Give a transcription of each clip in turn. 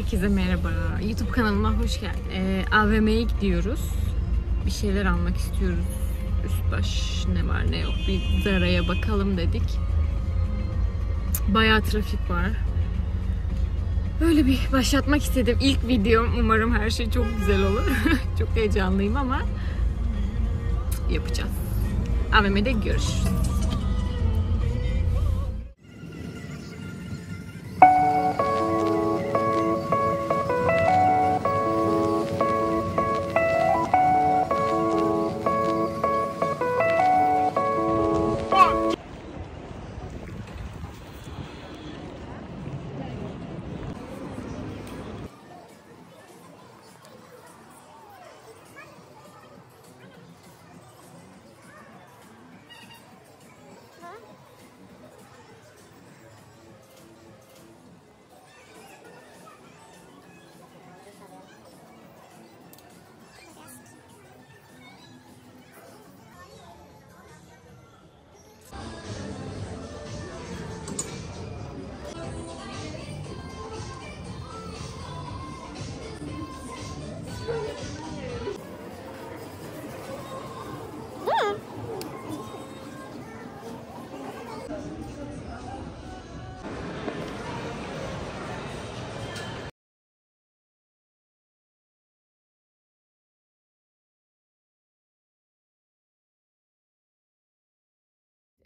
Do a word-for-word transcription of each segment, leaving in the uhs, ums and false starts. Herkese merhaba. YouTube kanalıma hoş geldin. Ee, A V M'ye gidiyoruz. Bir şeyler almak istiyoruz. Üst baş ne var ne yok. Bir Zara'ya bakalım dedik. Bayağı trafik var. Böyle bir başlatmak istedim. İlk videom. Umarım her şey çok güzel olur. Çok heyecanlıyım ama yapacağız. A V M'de görüşürüz.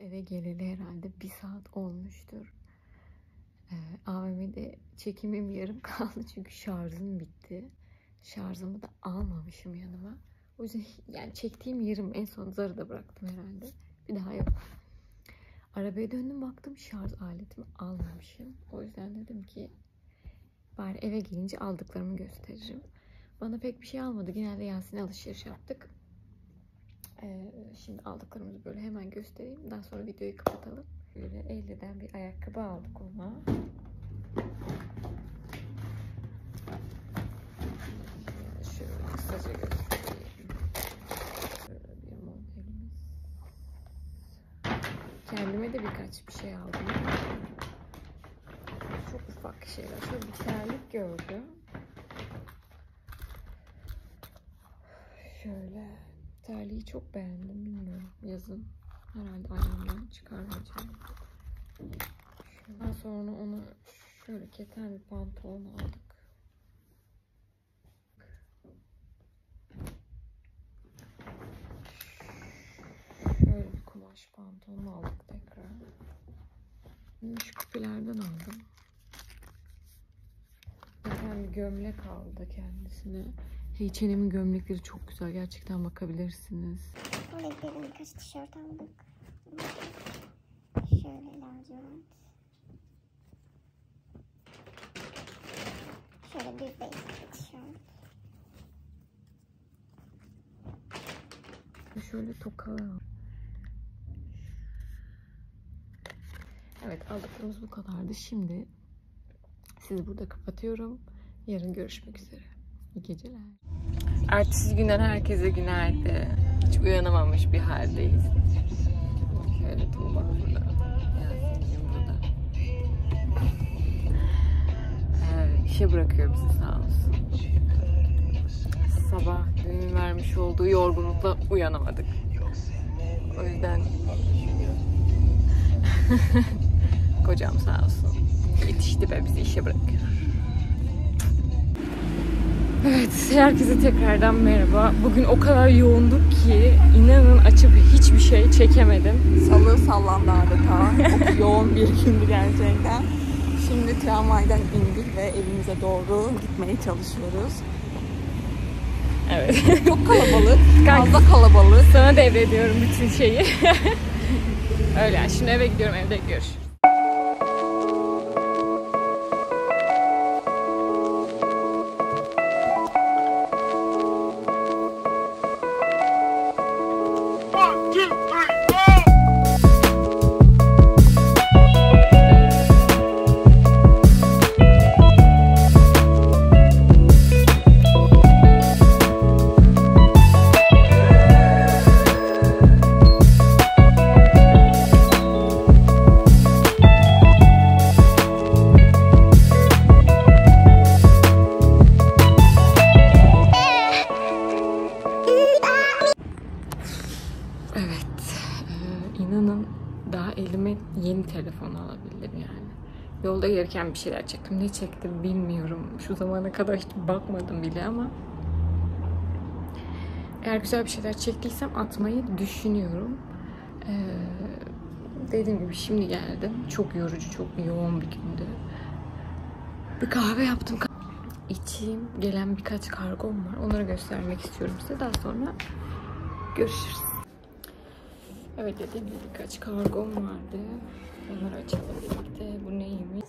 Eve geleli herhalde bir saat olmuştur. Ee, A V M'de çekimim yarım kaldı çünkü şarjım bitti. Şarjımı da almamışım yanıma. O yüzden yani çektiğim yarım, en son Zara'da bıraktım herhalde. Bir daha yok. Arabaya döndüm, baktım şarj aletimi almamışım. O yüzden dedim ki bari eve gelince aldıklarımı gösteririm. Bana pek bir şey almadı. Genelde Yasin'e alışveriş yaptık. Şimdi aldıklarımızı böyle hemen göstereyim. Daha sonra videoyu kapatalım. Böyle elli'den bir ayakkabı aldık ona. Şöyle kısaca göstereyim. Böyle bir modelimiz. Kendime de birkaç bir şey aldım. Çok ufak şeyler. Şöyle bir terlik gördüm. Şöyle. Terliği çok beğendim, bilmiyorum, yazın herhalde ayağımdan çıkarmayacağım. Daha sonra onu şöyle keten bir pantolon aldık. Şöyle bir kumaş pantolon aldık tekrar. Bunu şu küpelerden aldım. Keten bir gömlek aldı kendisine. H ve M'in gömlekleri çok güzel. Gerçekten bakabilirsiniz. Buraya birkaç tişört aldık. Şöyle lacivert. Şöyle bir basic tişört. Şöyle tokalar aldık. Evet, aldıklarımız bu kadardı. Şimdi sizi burada kapatıyorum. Yarın görüşmek üzere. İyi geceler. Ertesi günden herkese günaydın. Hiç uyanamamış bir haldeyiz. Şöyle Tuğba burada. Yasin'im burada. Ee, işe bırakıyor bizi, sağ olsun. Sabah günün vermiş olduğu yorgunlukla uyanamadık. O yüzden kocam sağ olsun yetişti ve bizi işe bırakıyor. Evet, herkese tekrardan merhaba. Bugün o kadar yoğunduk ki inanın açıp hiçbir şey çekemedim. Salı sallandı adeta. Çok yoğun bir gündü gerçekten. Şimdi tramvaydan indik ve evimize doğru gitmeye çalışıyoruz. Evet. Çok kalabalık. Fazla kalabalık. Sana devrediyorum bütün şeyi. Öyle yani. Şimdi eve gidiyorum, evde görüşürüz. telefonu alabilirim yani. Yolda gelirken bir şeyler çektim. Ne çektim bilmiyorum. Şu zamana kadar hiç bakmadım bile ama eğer güzel bir şeyler çektiysem atmayı düşünüyorum. Ee, dediğim gibi şimdi geldim. Çok yorucu, çok yoğun bir gündü. Bir kahve yaptım. İçeyim. Gelen birkaç kargom var. Onları göstermek istiyorum size. Daha sonra görüşürüz. Evet, dediğim gibi birkaç kargom vardı. Bunları açalım birlikte. Bu neymiş?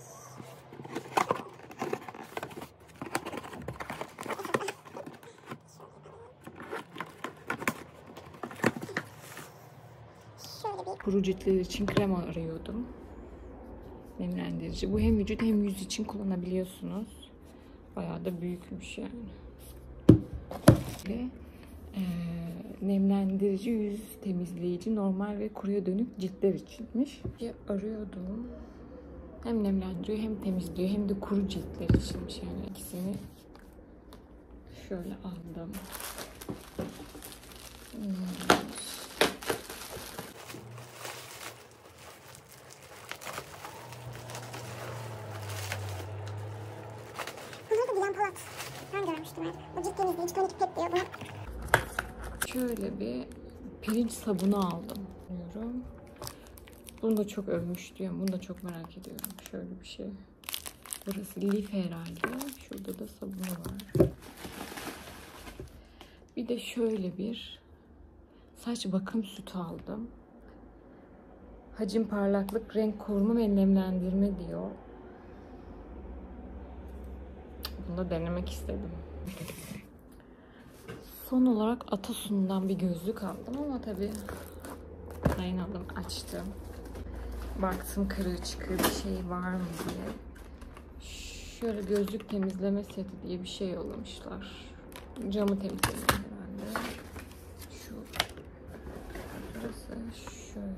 Kuru ciltler için krem arıyordum. Nemlendirici. Bu hem vücut hem yüz için kullanabiliyorsunuz. Bayağı da büyükmüş yani. Ve e, nemlendirici, yüz temizleyici, normal ve kuruya dönük ciltler içinmiş. Arıyordum. Hem nemlendiriyor hem temizliyor hem de kuru ciltler içinmiş yani. İkisini şöyle aldım. Hmm. Bu cilt temizleyici tonik pet diyor. Şöyle bir pirinç sabunu aldım. Bunu da çok övmüş diyorum. Bunu da çok merak ediyorum. Şöyle bir şey. Burası lif herhalde. Şurada da sabunu var. Bir de şöyle bir saç bakım sütü aldım. Hacim, parlaklık, renk koruma ve nemlendirme diyor. Bunu da denemek istedim. Son olarak Atosun'dan bir gözlük aldım ama tabii dayanamadım, açtım. Baktım kırığı çıkıyor, bir şey var mı diye. Şöyle gözlük temizleme seti diye bir şey yollamışlar. Camı temizledim herhalde. Şu burası şöyle.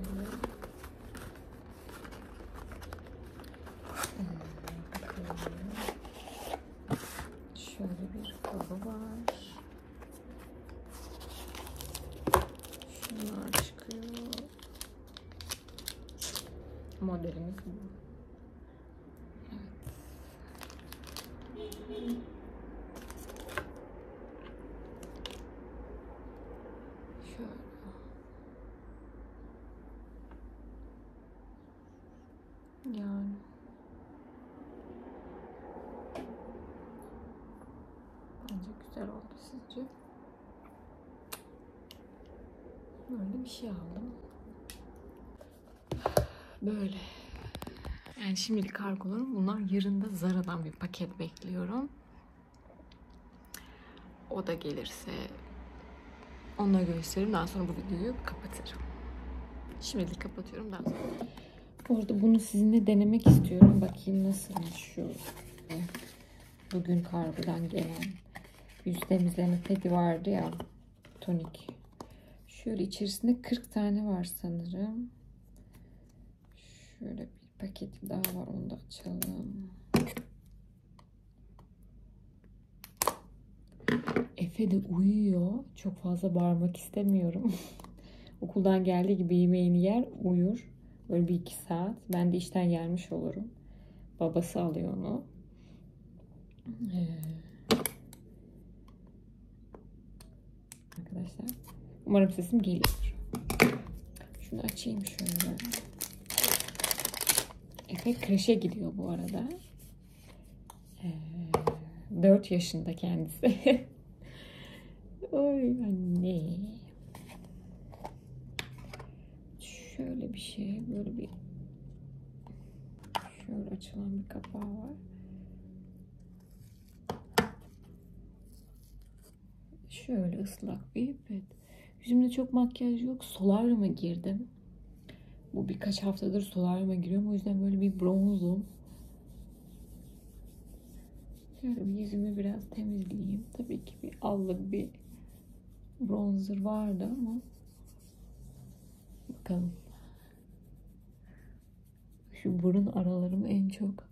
Modelimiz bu. Evet. Şöyle. Yani. Bence güzel oldu, sizce? Böyle bir şey aldım. Böyle. Yani şimdilik kargolarım bunlar. Yarın da Zara'dan bir paket bekliyorum. O da gelirse onunla gösteririm. Daha sonra bu videoyu kapatırım. Şimdilik kapatıyorum. Daha sonra. Bu arada bunu sizinle denemek istiyorum. Bakayım nasılmış şu bugün kargodan gelen yüz temizleme pedi vardı ya, tonik. Şöyle içerisinde kırk tane var sanırım. Şöyle bir paketi daha var, onu da açalım. Efe de uyuyor. Çok fazla bağırmak istemiyorum. Okuldan geldiği gibi yemeğini yer, uyur. Böyle bir iki saat. Ben de işten gelmiş olurum. Babası alıyor onu. Ee, arkadaşlar, umarım sesim gelir. Şunu açayım şöyle. Efe kreşe gidiyor bu arada. Ee, dört yaşında kendisi. Oy anne. Şöyle bir şey, böyle bir şöyle açılan bir kapağı var. Şöyle ıslak bir pet. Yüzümde çok makyaj yok. Solaryuma girdim. Bu birkaç haftadır solaryuma giriyorum. O yüzden böyle bir bronzum. Şöyle bir yüzümü biraz temizleyeyim. Tabii ki bir allık bir bronzer vardı ama bakalım. Şu burun aralarım en çok.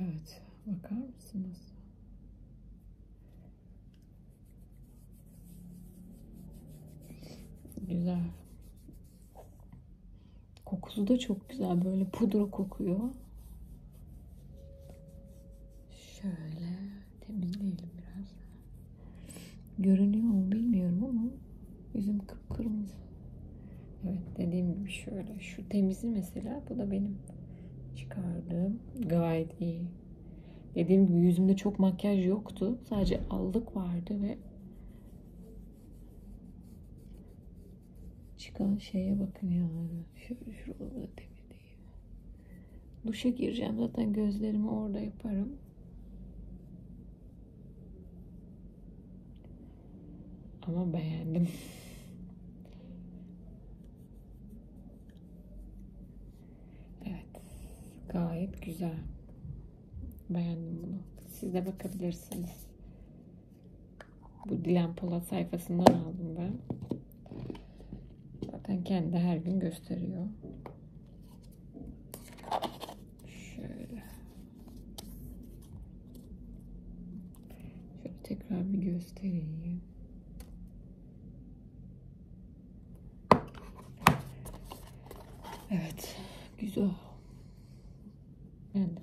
Evet. Bakar mısınız? Güzel. Kokusu da çok güzel. Böyle pudra kokuyor. Şöyle temizleyelim biraz. Görünüyor mu bilmiyorum ama yüzüm kıpkırmızı. Evet, dediğim gibi şöyle. Şu temizi mesela. Bu da benim çıkardığım. Gayet iyi. Dediğim gibi yüzümde çok makyaj yoktu. Sadece allık vardı ve çıkan şeye bakın ya. Şöyle şuraları da temizleyeyim. Duşa gireceğim. Zaten gözlerimi orada yaparım. Ama beğendim. Evet. Gayet güzel. Beğendim bunu. Siz de bakabilirsiniz. Bu Dilan Polat sayfasından aldım ben. Zaten kendi her gün gösteriyor. Şöyle. Şöyle tekrar bir göstereyim. Evet. Güzel. Beğendim.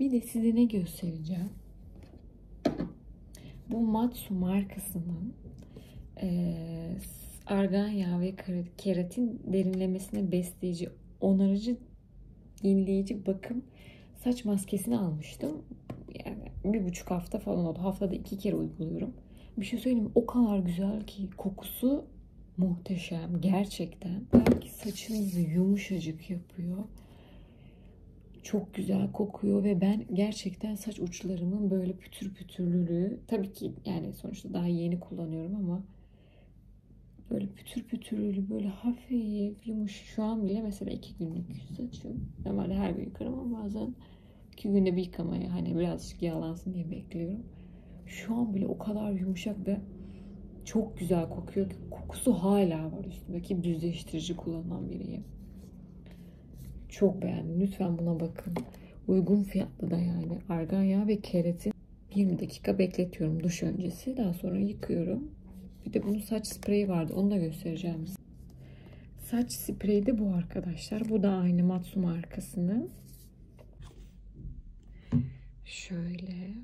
Bir de size ne göstereceğim? Bu Mattsum markasının e, argan yağı ve keratin derinlemesine besleyici, onarıcı, yenileyici bakım saç maskesini almıştım. Yani bir buçuk hafta falan oldu. Haftada iki kere uyguluyorum. Bir şey söyleyeyim mi? O kadar güzel ki, kokusu muhteşem gerçekten. Belki saçınızı yumuşacık yapıyor. Çok güzel kokuyor ve ben gerçekten saç uçlarımın böyle pütür pütürlülüğü, tabii ki yani sonuçta daha yeni kullanıyorum ama böyle pütür pütürlülüğü, böyle hafif yumuşak. Şu an bile mesela iki günlük saçım, normalde her gün yıkarım ama bazen iki günde bir yıkamaya, hani birazcık yağlansın diye bekliyorum. Şu an bile o kadar yumuşak ve çok güzel kokuyor ki, kokusu hala var üstümdeki. Düzleştirici kullanan biriyim. Çok beğendim. Lütfen buna bakın. Uygun fiyatlı da yani. Argan yağı ve keratin. yirmi dakika bekletiyorum duş öncesi. Daha sonra yıkıyorum. Bir de bunun saç spreyi vardı. Onu da göstereceğim size. Saç spreyi de bu arkadaşlar. Bu da aynı Mattsum markasının. Şöyle.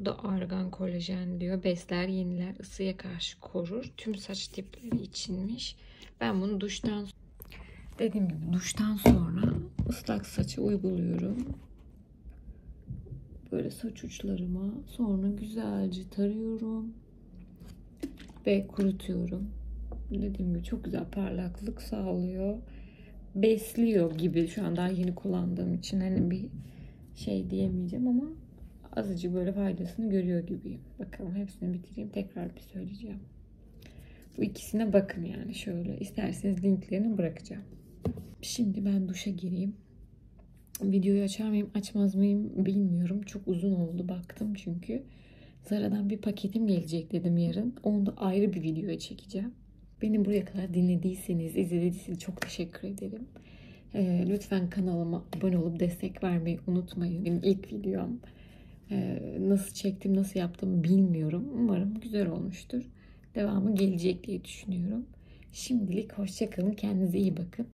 Bu da argan kolajen diyor. Besler, yeniler, ısıya karşı korur. Tüm saç tipleri içinmiş. Ben bunu duştan sonra, dediğim gibi duştan sonra ıslak saça uyguluyorum. Böyle saç uçlarıma, sonra güzelce tarıyorum ve kurutuyorum. Dediğim gibi çok güzel parlaklık sağlıyor. Besliyor gibi, şu an daha yeni kullandığım için hani bir şey diyemeyeceğim ama azıcık böyle faydasını görüyor gibiyim. Bakalım, hepsini bitireyim, tekrar bir söyleyeceğim. Bu ikisine bakın yani şöyle. İsterseniz linklerini bırakacağım. Şimdi ben duşa gireyim. Videoyu açar mıyım, açmaz mıyım bilmiyorum. Çok uzun oldu, baktım çünkü. Zara'dan bir paketim gelecek dedim yarın. Onu da ayrı bir videoya çekeceğim. Beni buraya kadar dinlediyseniz, izlediyseniz çok teşekkür ederim. Ee, lütfen kanalıma abone olup destek vermeyi unutmayın. Benim ilk videom. Ee, nasıl çektim, nasıl yaptım bilmiyorum. Umarım güzel olmuştur. Devamı gelecek diye düşünüyorum. Şimdilik hoşça kalın. Kendinize iyi bakın.